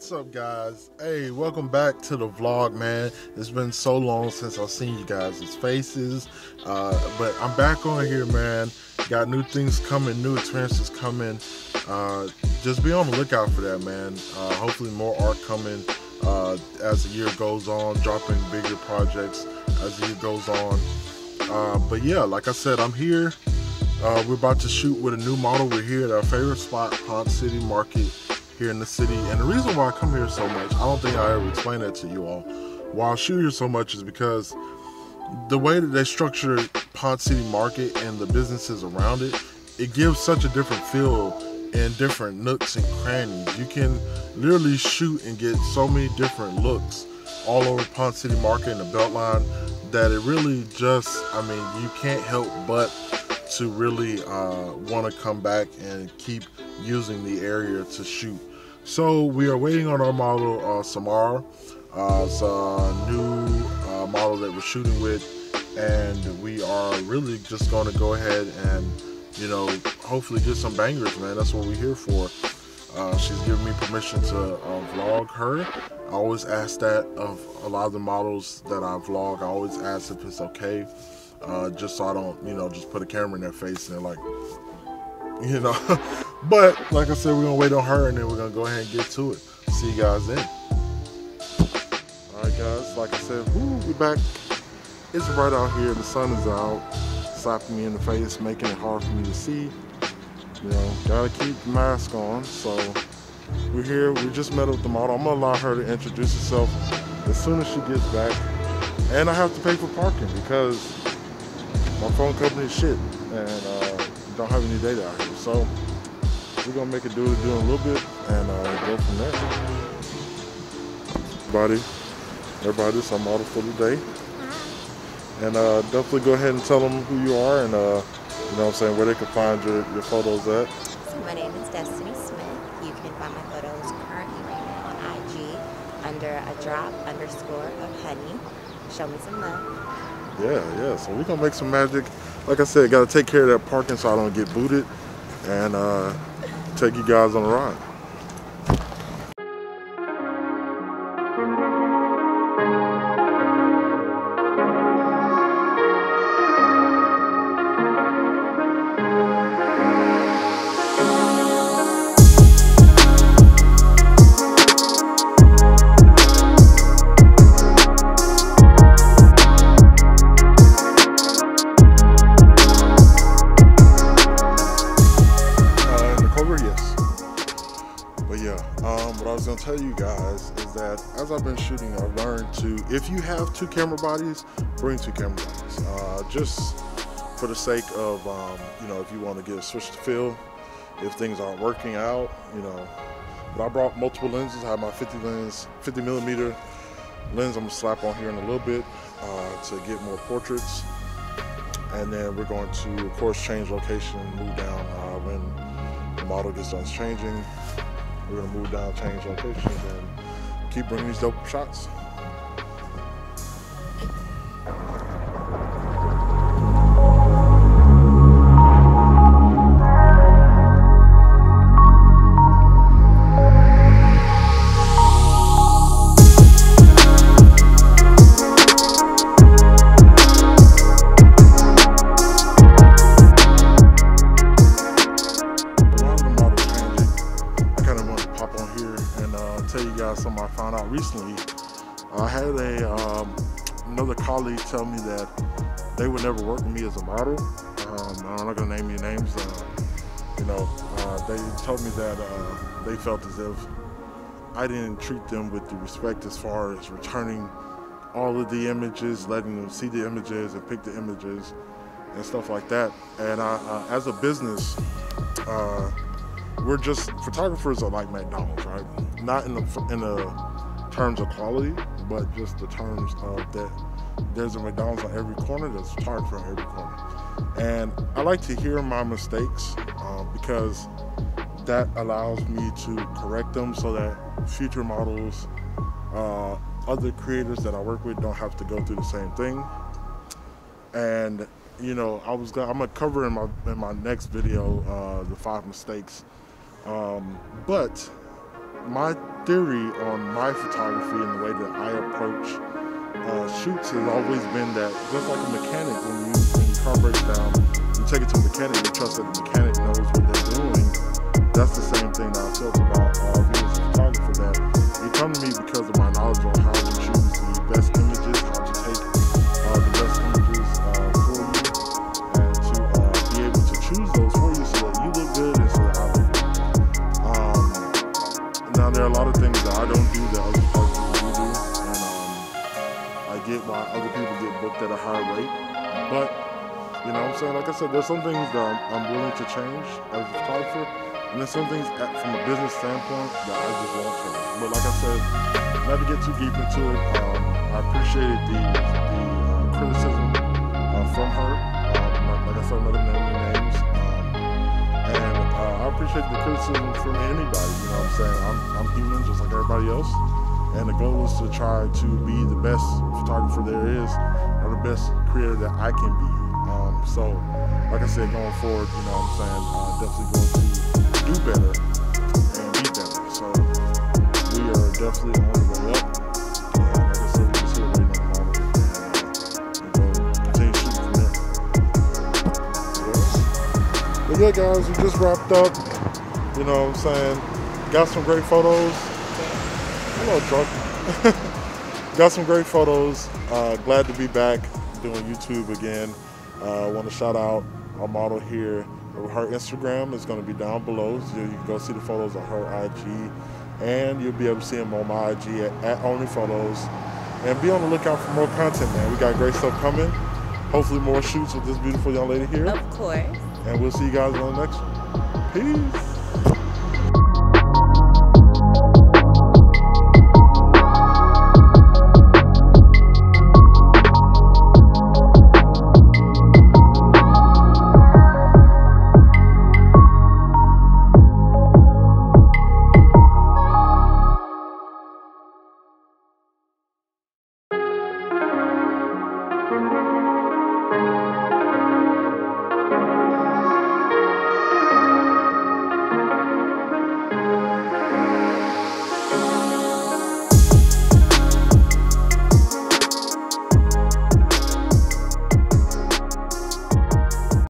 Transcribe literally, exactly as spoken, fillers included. What's up, guys? Hey, welcome back to the vlog, man. It's been so long since I've seen you guys' faces, uh, but I'm back on here, man. Got new things coming, new experiences coming. Uh, just be on the lookout for that, man. Uh, hopefully more art coming uh, as the year goes on, dropping bigger projects as the year goes on. Uh, but yeah, like I said, I'm here. Uh, we're about to shoot with a new model. We're here at our favorite spot, Ponce City Market, here in the city. And the reason why I come here so much, I don't think I ever explained that to you all, why I shoot here so much is because the way that they structure Ponce City Market and the businesses around it, it gives such a different feel in different nooks and crannies. You can literally shoot and get so many different looks all over Ponce City Market and the Beltline that it really just, I mean, you can't help but to really uh, want to come back and keep using the area to shoot. So we are waiting on our model, uh, Samara. Uh, it's a new uh, model that we're shooting with, and we are really just going to go ahead and, you know, hopefully get some bangers, man. That's what we're here for. Uh, she's giving me permission to uh, vlog her. I always ask that of a lot of the models that I vlog. I always ask if it's okay. Uh, just so I don't, you know, just put a camera in their face and they're like, you know. But like I said, we're gonna wait on her and then we're gonna go ahead and get to it. See you guys then. All right, guys. Like I said, woo, we're back. It's right out here. The sun is out, slapping me in the face, making it hard for me to see. You know, gotta keep the mask on. So we're here. We just met with the model. I'm gonna allow her to introduce herself as soon as she gets back. And I have to pay for parking because my phone company is shit, and uh, don't have any data out here. So we're gonna make a do to do in a little bit, and uh, go from there. Everybody, everybody, this is our model for today, and uh, definitely go ahead and tell them who you are, and uh, you know what I'm saying, where they can find your, your photos at. So my name is Destiny Smith. You can find my photos currently right now on I G under adrop underscore of honey. Show me some love. Yeah, yeah, so we're gonna make some magic. Like I said, gotta take care of that parking so I don't get booted, and uh, take you guys on a ride. Tell you guys is that as I've been shooting, I've learned to, if you have two camera bodies, bring two camera bodies, uh, just for the sake of um, you know, if you want to get a switch to feel, if things aren't working out, you know. But I brought multiple lenses. I have my fifty lens, fifty millimeter lens. I'm gonna slap on here in a little bit uh, to get more portraits, and then we're going to, of course, change location and move down uh, when the model gets done changing. We're gonna move down, change locations, and keep bringing these dope shots. Something I found out recently. I had a um, another colleague tell me that they would never work with me as a model. Um, I'm not gonna name any names. Uh, you know, uh, they told me that uh, they felt as if I didn't treat them with the respect as far as returning all of the images, letting them see the images and pick the images and stuff like that. And I, uh, as a business, uh, we're just, photographers are like McDonald's, right? Not in the, in the terms of quality, but just the terms of that there's a McDonald's on every corner, there's a Target on every corner. And I like to hear my mistakes uh, because that allows me to correct them so that future models, uh, other creators that I work with don't have to go through the same thing. And, you know, I was, I'm gonna cover in my, in my next video uh, the five mistakes. Um, but my theory on my photography and the way that I approach uh, shoots has always been that, just like a mechanic, when you, when your car breaks down, you take it to a mechanic, you trust that the mechanic knows what they're doing. That's the same thing that I felt about uh, me as a photographer, that you come to me because of my knowledge on how to choose the best images, how to take uh, the best images uh, for you, and to uh, be able to choose those for you so that you look good and so that I look good. Um, now, there are a lot of things that I don't do that other photographers do, and um, I get why other people get booked at a higher rate, but you know what I'm saying? Like I said, there's some things that I'm, I'm willing to change as a photographer, and there's some things at, from a business standpoint that I just won't change. But like I said, not to get too deep into it, um, I appreciated the, the uh, criticism uh, from her. Um, like I said, I'm not going to name any names. Um, and uh, I appreciate the criticism from anybody, you know what I'm saying? I'm, I'm human just like everybody else. And the goal is to try to be the best photographer there is, or the best creator that I can be. Um, so, like I said, going forward, you know what I'm saying, uh, definitely going to do better and be better. So we are definitely on the way up. And like I said, we're just here waiting on the moment and we'll continue shooting from there. Yeah. But yeah, guys, we just wrapped up. You know what I'm saying? Got some great photos. I'm a little drunk. Got some great photos. Uh, glad to be back doing YouTube again. I uh, want to shout out our model here. Her Instagram is going to be down below, so you can go see the photos on her I G, and you'll be able to see them on my I G at, at Oni Photos. And be on the lookout for more content, man. We got great stuff coming. Hopefully more shoots with this beautiful young lady here. Of course. And we'll see you guys on the next one. Peace.